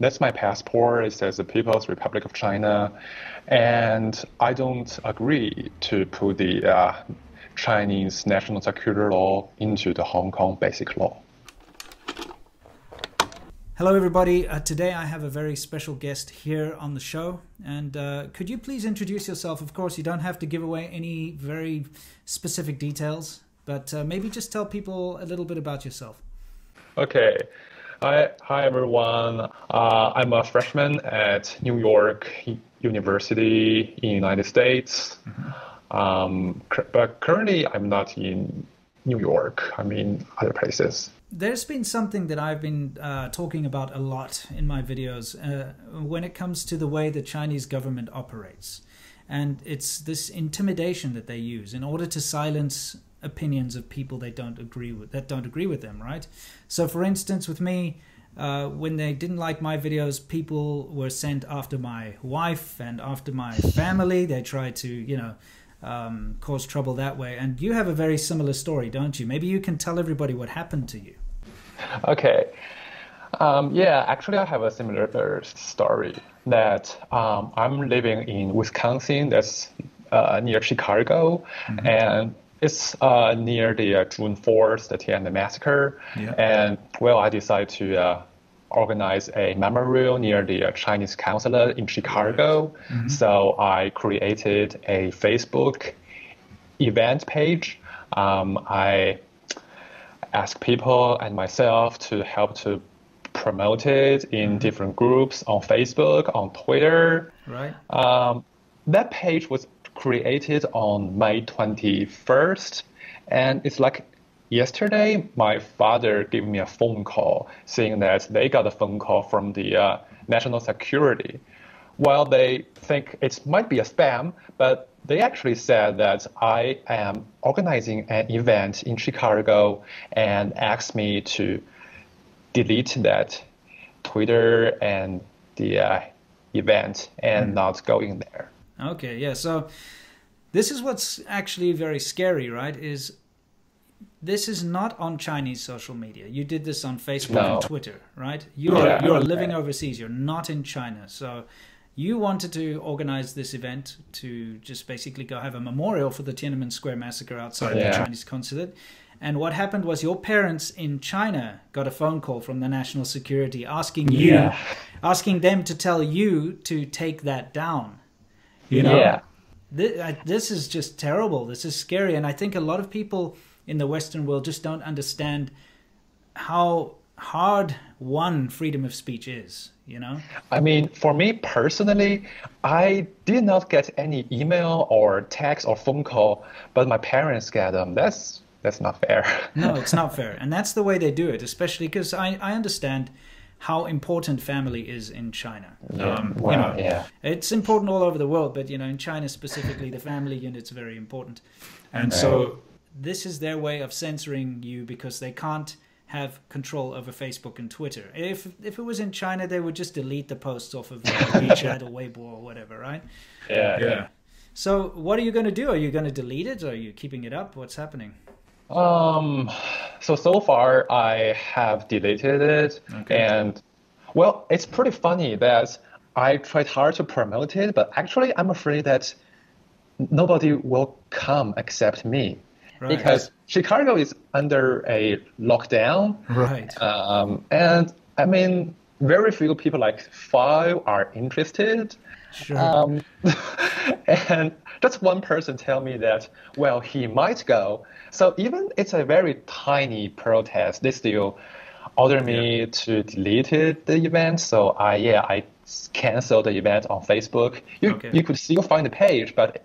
that's my passport. It says the People's Republic of China. And I don't agree to put the Chinese national security law into the Hong Kong Basic Law. Hello, everybody. Today I have a very special guest here on the show. And could you please introduce yourself? Of course, you don't have to give away any very specific details, but maybe just tell people a little bit about yourself. Okay. Hi everyone. I'm a freshman at New York University in the United States. Mm-hmm. But currently I'm not in New York. I'm in other places. There's been something that I've been talking about a lot in my videos when it comes to the way the Chinese government operates. And it's this intimidation that they use in order to silence opinions of people they don't agree with, that don't agree with them, right? So for instance, with me, when they didn't like my videos, people were sent after my wife and after my family. They tried to, you know, cause trouble that way. And you have a very similar story, don't you? Maybe you can tell everybody what happened to you. Okay. Yeah, actually, I have a similar story that I'm living in Wisconsin, that's near Chicago. Mm-hmm. And it's near the June 4th, the Tiananmen Massacre. Yeah. And, well, I decided to organize a memorial near the Chinese Consulate in Chicago. Mm-hmm. So I created a Facebook event page. I asked people and myself to help to promote it in different groups on Facebook, on Twitter. Right. That page was created on May 21st, and it's like yesterday, my father gave me a phone call saying that they got a phone call from the national security. While they think it might be a spam, but they actually said that I am organizing an event in Chicago and asked me to delete that Twitter and the event and not go in there. Okay, yeah, so this is what's actually very scary, right? Is this is not on Chinese social media. You did this on Facebook and Twitter, right? You're living overseas. You're not in China. So you wanted to organize this event to just basically go have a memorial for the Tiananmen Square massacre outside the Chinese consulate. And what happened was your parents in China got a phone call from the national security asking you, asking them to tell you to take that down. You know, this is just terrible. This is scary. And I think a lot of people in the Western world just don't understand how hard won freedom of speech is, you know? I mean, for me personally, I did not get any email or text or phone call, but my parents got them. That's not fair. No, it's not fair. And that's the way they do it, especially because I understand how important family is in China. It's important all over the world, but you know, in China specifically, the family unit's very important. And so this is their way of censoring you because they can't have control over Facebook and Twitter. If it was in China, they would just delete the posts off of DeChat or Weibo or whatever, right? Yeah. So what are you going to do? Are you going to delete it? Or are you keeping it up? What's happening? So far I have deleted it. Okay. And well, it's pretty funny that I tried hard to promote it, but actually I'm afraid that nobody will come except me. Right. Because Chicago is under a lockdown. Right. And I mean, very few people, like 5, are interested. Sure. And just one person tell me that, well, he might go. So even it's a very tiny protest, they still order me to delete the event. So I canceled the event on Facebook. You could still find the page, but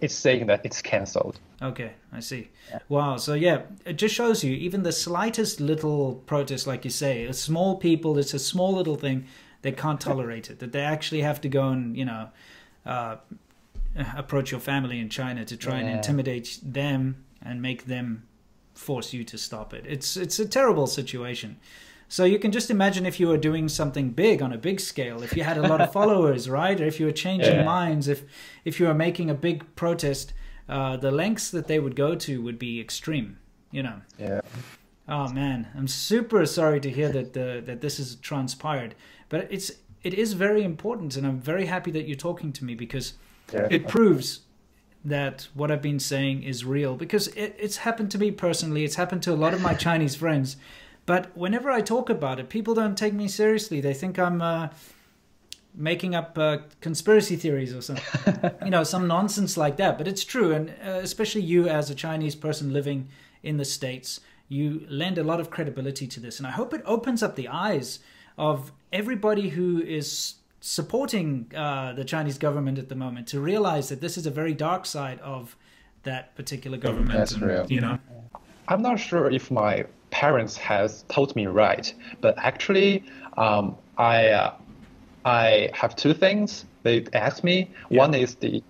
it's saying that it's canceled. Okay, I see. Yeah. Wow. So yeah, it just shows you even the slightest little protest, like you say, it's small people, it's a small little thing. They can't tolerate it, that they actually have to go and, you know, approach your family in China to try and intimidate them and make them force you to stop it. It's a terrible situation. So you can just imagine if you were doing something big on a big scale, if you had a lot of followers, right? Or if you were changing minds, if you were making a big protest, the lengths that they would go to would be extreme, you know? Yeah. Oh man, I'm super sorry to hear that that this has transpired. But it is very important, and I'm very happy that you're talking to me, because it proves that what I've been saying is real. Because it's happened to me personally. It's happened to a lot of my Chinese friends. But whenever I talk about it, people don't take me seriously. They think I'm making up conspiracy theories or something, you know, some nonsense like that. But it's true, and especially you as a Chinese person living in the States, you lend a lot of credibility to this. And I hope it opens up the eyes of everybody who is supporting the Chinese government at the moment to realize that this is a very dark side of that particular government. That's real. You know, I'm not sure if my parents has told me right, but actually I have two things they asked me. Yeah. One is the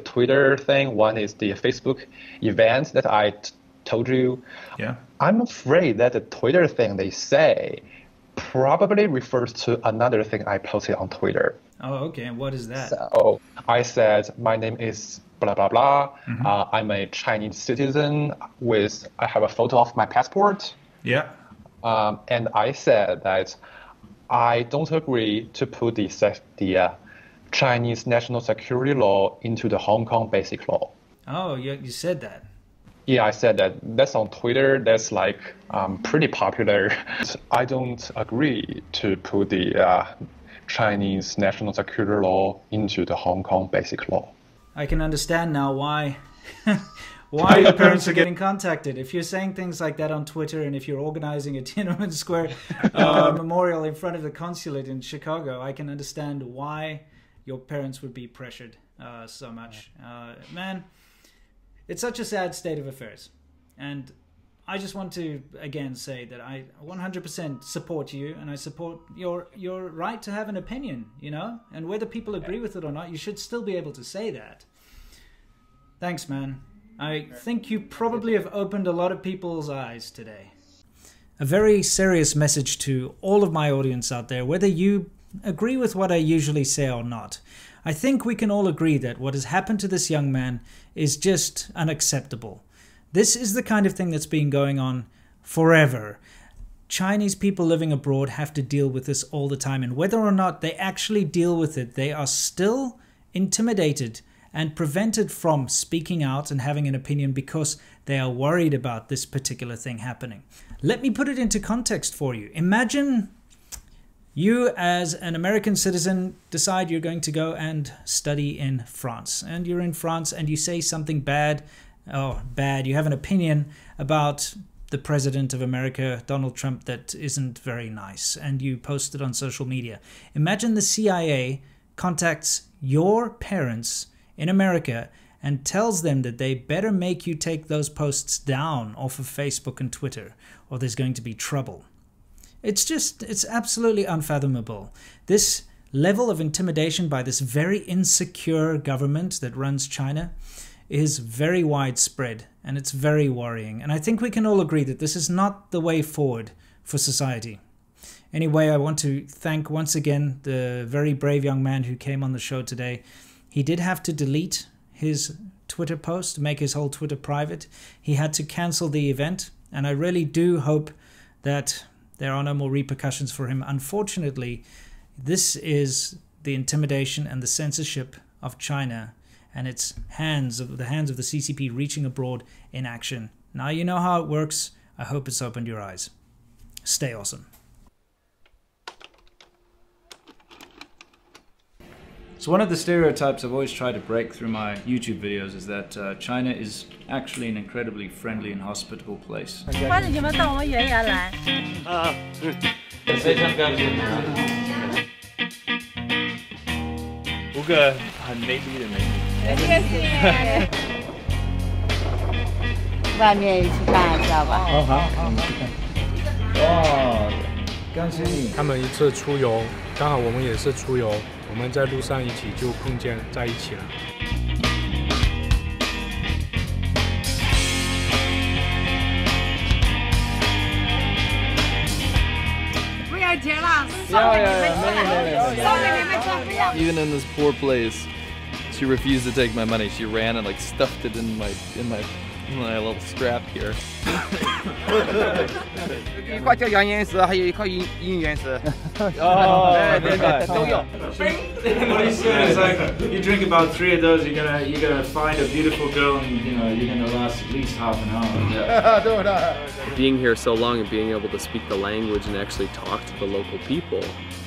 Twitter thing. One is the Facebook event that I told you. Yeah. I'm afraid that the Twitter thing they say probably refers to another thing I posted on Twitter. Oh, okay. What is that? So I said, my name is blah, blah, blah. Mm-hmm. I'm a Chinese citizen with, I have a photo of my passport. Yeah. And I said that I don't agree to put the Chinese national security law into the Hong Kong Basic Law. Oh, you said that. Yeah, I said that. That's on Twitter. That's like pretty popular. I don't agree to put the Chinese national security law into the Hong Kong Basic Law. I can understand now why why your parents are getting contacted. If you're saying things like that on Twitter, and if you're organizing a Tiananmen Square memorial in front of the consulate in Chicago, I can understand why your parents would be pressured so much. Man, it's such a sad state of affairs. And I just want to, again, say that I 100% support you, and I support your right to have an opinion, you know? And whether people agree with it or not, you should still be able to say that. Thanks, man. I think you probably have opened a lot of people's eyes today. A very serious message to all of my audience out there, whether you agree with what I usually say or not. I think we can all agree that what has happened to this young man is just unacceptable. This is the kind of thing that's been going on forever. Chinese people living abroad have to deal with this all the time, and whether or not they actually deal with it, they are still intimidated and prevented from speaking out and having an opinion because they are worried about this particular thing happening. Let me put it into context for you. Imagine you as an American citizen decide you're going to go and study in France, and you're in France and you say something bad, you have an opinion about the president of America, Donald Trump, that isn't very nice, and you post it on social media. Imagine the CIA contacts your parents in America and tells them that they better make you take those posts down off of Facebook and Twitter, or there's going to be trouble. It's absolutely unfathomable. This level of intimidation by this very insecure government that runs China is very widespread, and it's very worrying. And I think we can all agree that this is not the way forward for society. Anyway, I want to thank once again the very brave young man who came on the show today. He did have to delete his Twitter post, make his whole Twitter private. He had to cancel the event, and I really do hope that there are no more repercussions for him. Unfortunately, this is the intimidation and the censorship of China and its hands of the CCP reaching abroad in action. Now you know how it works. I hope it's opened your eyes. Stay awesome. So one of the stereotypes I've always tried to break through my YouTube videos is that China is actually an incredibly friendly and hospitable place. Even in this poor place, she refused to take my money. She ran and like stuffed it in my My little strap here.一块叫阳元石，还有一块阴元石。哦，对对，都有。What he said is like, you drink about 3 of those, you're gonna find a beautiful girl, and you're gonna last at least half an hour. Being here so long and being able to speak the language and actually talk to the local people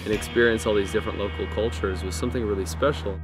and experience all these different local cultures was something really special.